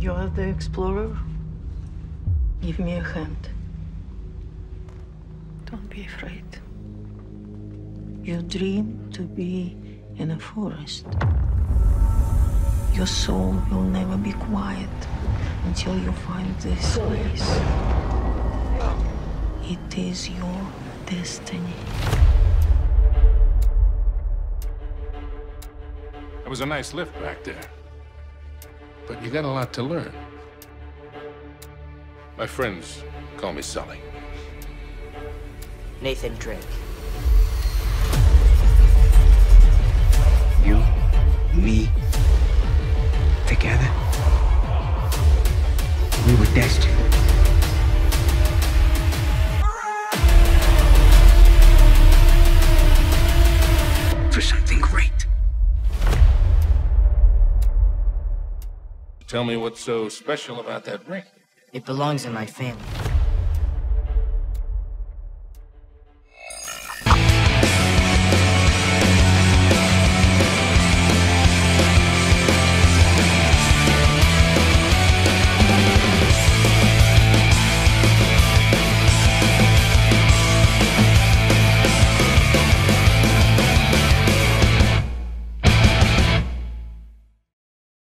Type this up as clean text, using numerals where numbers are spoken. You are the explorer? Give me a hand. Don't be afraid. You dream to be in a forest. Your soul will never be quiet until you find this place. It is your destiny. That was a nice lift back there. But you got a lot to learn. My friends call me Sully. Nathan Drake. You, me, together, we were destined. Tell me what's so special about that ring. It belongs in my family.